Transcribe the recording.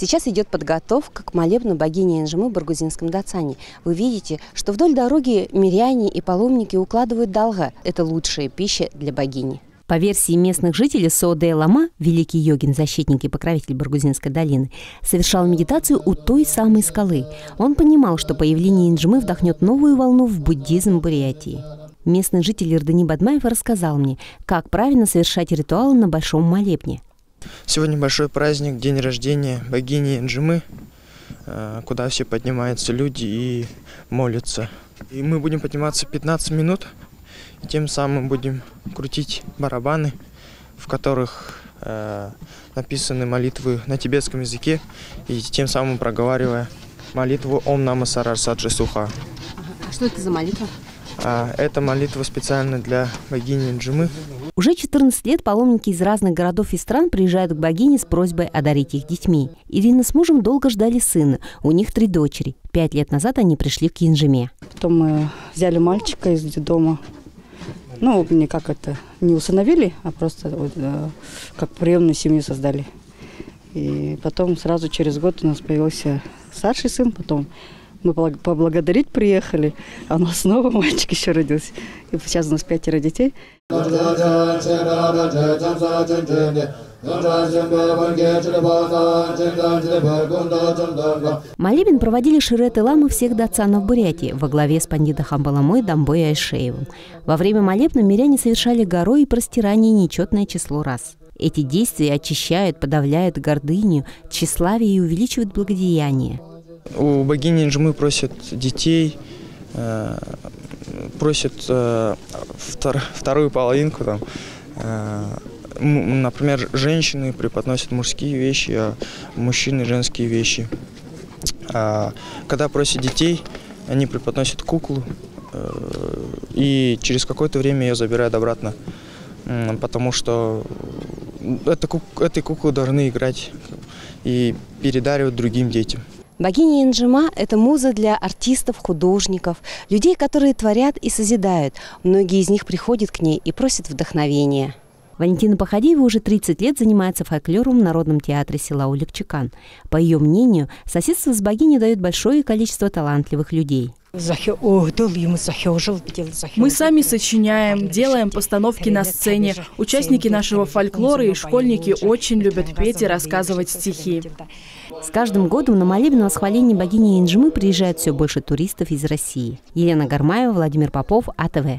Сейчас идет подготовка к молебну богини Инджимы в Баргузинском Дацане. Вы видите, что вдоль дороги миряне и паломники укладывают долга. Это лучшая пища для богини. По версии местных жителей, Соде Лама, великий йогин, защитник и покровитель Баргузинской долины, совершал медитацию у той самой скалы. Он понимал, что появление Инджимы вдохнет новую волну в буддизм Бурятии. Местный житель Эрдани Бадмаев рассказал мне, как правильно совершать ритуалы на большом молебне. Сегодня большой праздник, день рождения богини Инджимы, куда все поднимаются люди и молятся. И мы будем подниматься 15 минут. Тем самым будем крутить барабаны, в которых написаны молитвы на тибетском языке, и тем самым проговаривая молитву «Ом Нама Сарар Саджи Суха». Что это за молитва? Это молитва специально для богини Инджимы. Уже 14 лет паломники из разных городов и стран приезжают к богине с просьбой одарить их детьми. Ирина с мужем долго ждали сына. У них 3 дочери. 5 лет назад они пришли к Инджиме. Потом мы взяли мальчика из детдома. Ну, никак это не усыновили, а просто вот, как приемную семью создали. И потом сразу через год у нас появился старший сын, потом мы поблагодарить приехали, а у нас снова мальчик еще родился. И сейчас у нас 5 детей. Молебен проводили ширеты ламы всех дацанов Бурятии во главе с пандита Хамбаламой, Дамбой и Айшеевым. Во время молебна миряне совершали горой и простирание нечетное число раз. Эти действия очищают, подавляют гордыню, тщеславие и увеличивают благодеяние. У богини Инджимы просят детей, просят вторую половинку. Там, например, женщины преподносят мужские вещи, а мужчины – женские вещи. А когда просят детей, они преподносят куклу, и через какое-то время ее забирают обратно, потому что этой куклы должны играть и передаривать другим детям. Богиня Инджима – это муза для артистов, художников, людей, которые творят и созидают. Многие из них приходят к ней и просят вдохновения. Валентина Походеева уже 30 лет занимается фольклором в Народном театре села Улекчикан. По ее мнению, соседство с богиней дает большое количество талантливых людей. Мы сами сочиняем, делаем постановки на сцене. Участники нашего фольклора и школьники очень любят петь и рассказывать стихи. С каждым годом на молебен восхваление богини Инджимы приезжают все больше туристов из России. Елена Гармаева, Владимир Попов, АТВ.